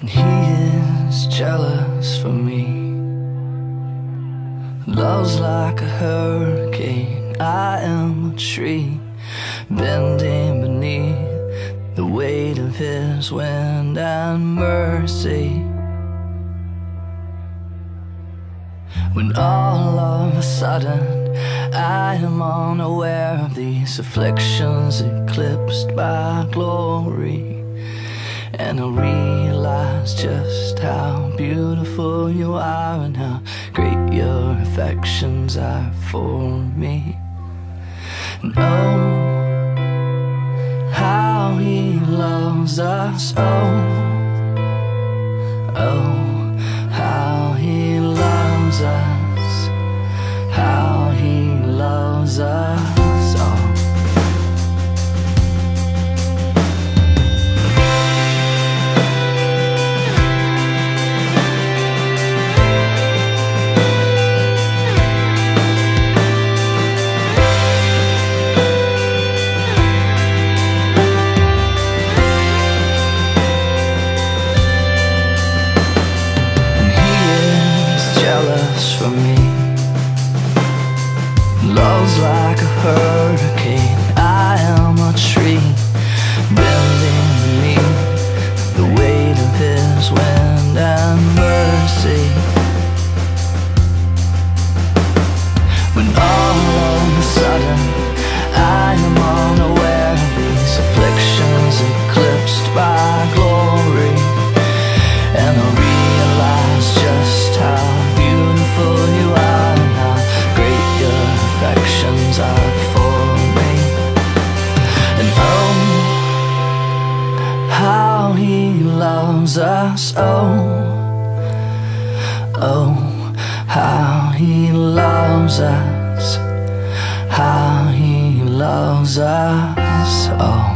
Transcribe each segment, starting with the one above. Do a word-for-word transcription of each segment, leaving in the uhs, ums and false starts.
and he is jealous for me. Love's like a hurricane, I am a tree, bending beneath the weight of his wind and mercy. When all of a sudden I am unaware of these afflictions eclipsed by glory, and I realize just how beautiful you are and how great your affections are for me. And oh, how he loves us, oh, oh. Us, how he loves us all. For me, love's like a hurricane, I am a tree, bending beneath the weight of his wind and mercy. When all of a sudden I am unaware of these afflictions eclipsed by glory, and I realize just how us, oh, oh, how he loves us, how he loves us, oh.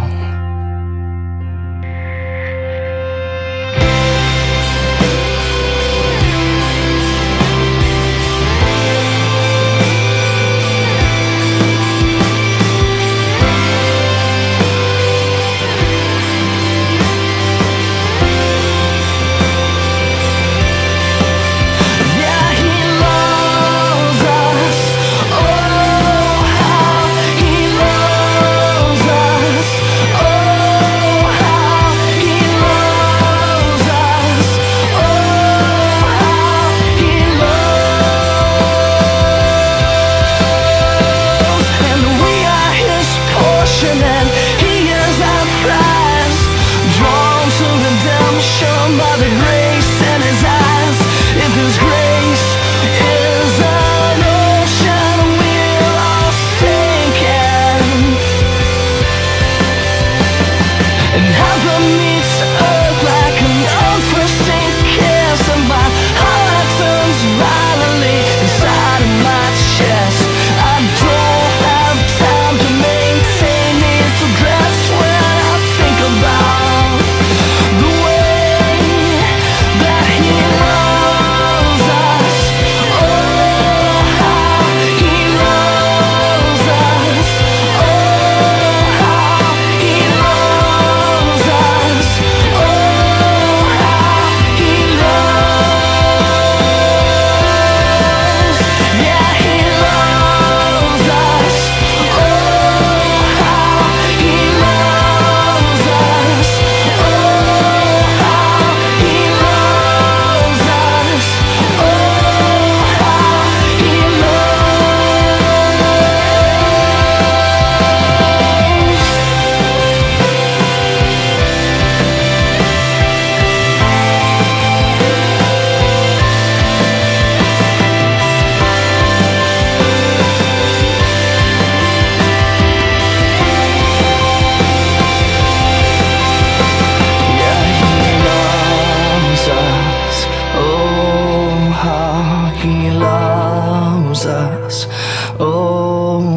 Oh,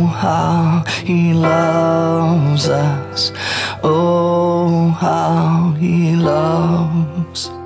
how he loves us. Oh, how he loves us.